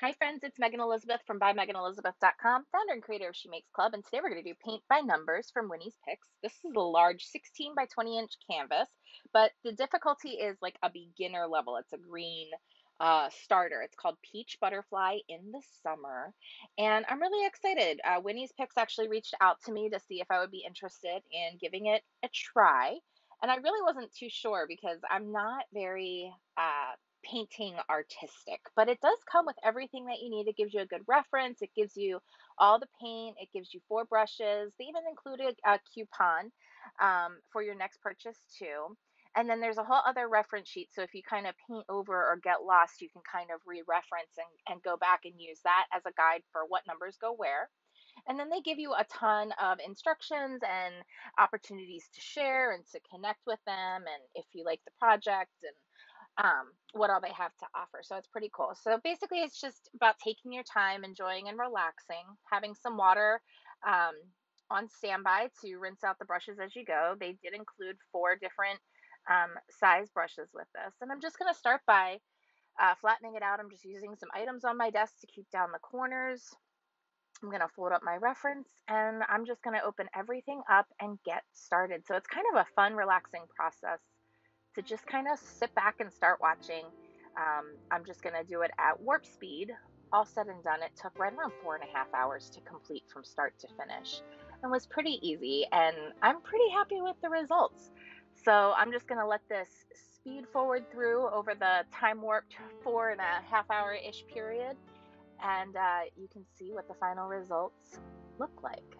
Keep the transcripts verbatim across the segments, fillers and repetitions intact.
Hi friends, it's Megan Elizabeth from By Megan Elizabeth dot com, founder and creator of She Makes Club, and today we're going to do paint by numbers from Winnie's Picks. This is a large sixteen by twenty inch canvas, but the difficulty is like a beginner level. It's a green uh, starter. It's called Peach Butterfly in the Summer, and I'm really excited. Uh, Winnie's Picks actually reached out to me to see if I would be interested in giving it a try, and I really wasn't too sure because I'm not very... Uh, painting artistic, but it does come with everything that you need. It gives you a good reference. It gives you all the paint. It gives you four brushes. They even included a coupon um, for your next purchase too. And then there's a whole other reference sheet. So if you kind of paint over or get lost, you can kind of re-reference and, and go back and use that as a guide for what numbers go where. And then they give you a ton of instructions and opportunities to share and to connect with them. And if you like the project and Um, what all they have to offer. So it's pretty cool. So basically it's just about taking your time, enjoying and relaxing, having some water um, on standby to rinse out the brushes as you go. They did include four different um, size brushes with this. And I'm just going to start by uh, flattening it out. I'm just using some items on my desk to keep down the corners. I'm going to fold up my reference and I'm just going to open everything up and get started. So it's kind of a fun, relaxing process to just kind of sit back and start watching. Um, I'm just going to do it at warp speed. All said and done, it took right around four and a half hours to complete from start to finish. It was pretty easy, and I'm pretty happy with the results. So I'm just going to let this speed forward through over the time warped four and a half hour-ish period, and uh, you can see what the final results look like.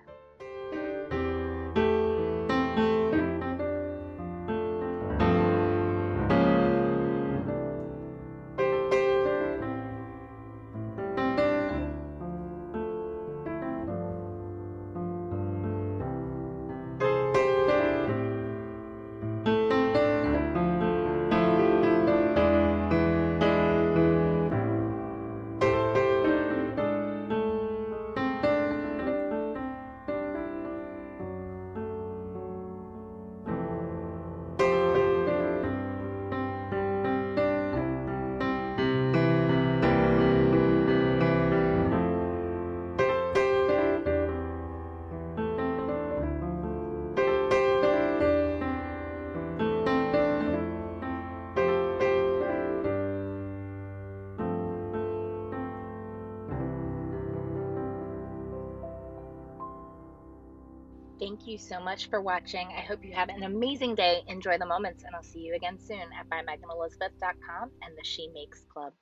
Thank you so much for watching. I hope you have an amazing day. Enjoy the moments, and I'll see you again soon at By Megan Elizabeth dot com and the She Makes Club.